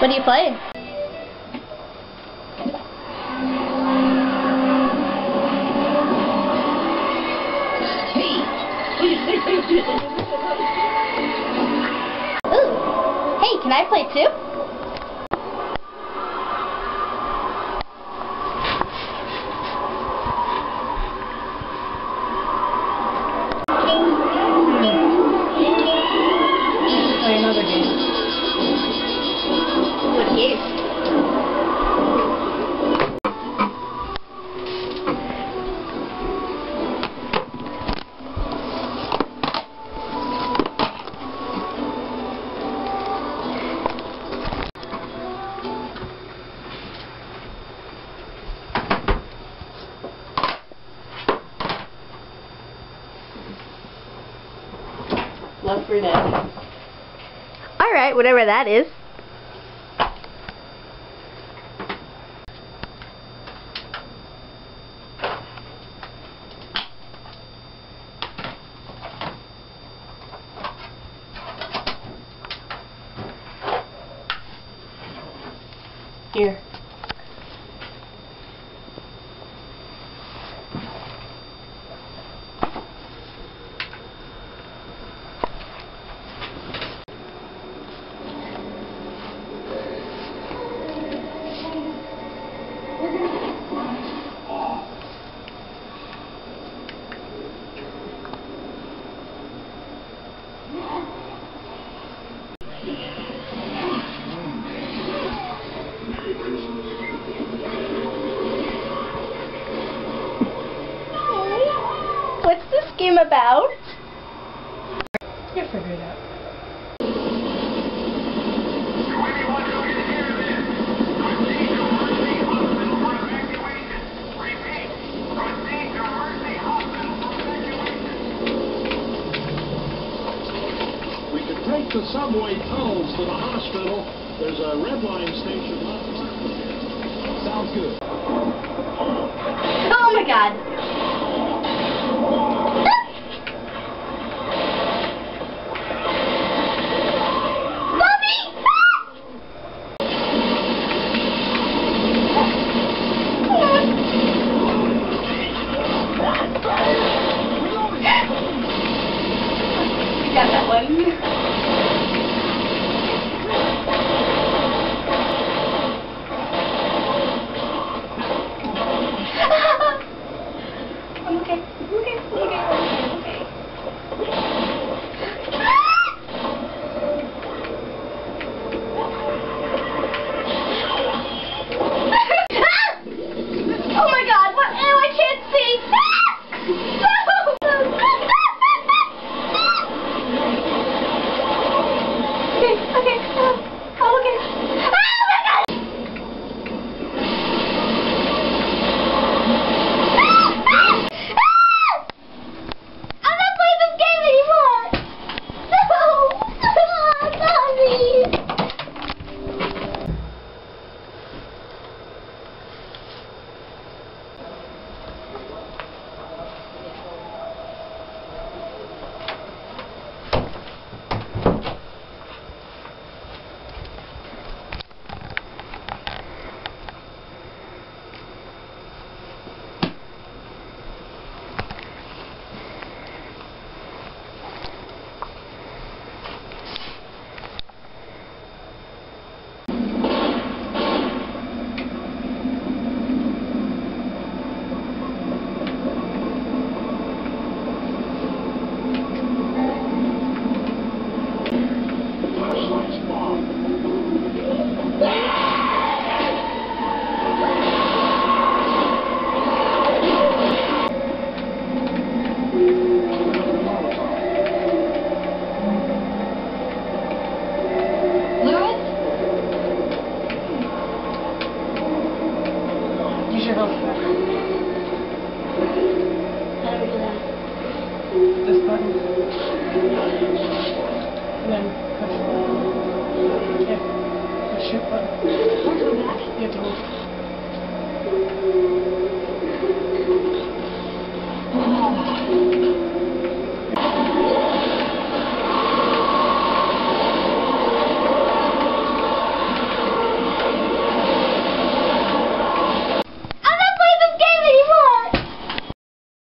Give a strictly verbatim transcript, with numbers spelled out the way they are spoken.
What are you playing? Ooh. Hey, can I play too? Play another game. What game? Love for now. Alright, whatever that is. Here. What's this game about? You'll figure it out. We could take the subway tunnels to the hospital. There's a red line station left. Sounds good. Oh my god.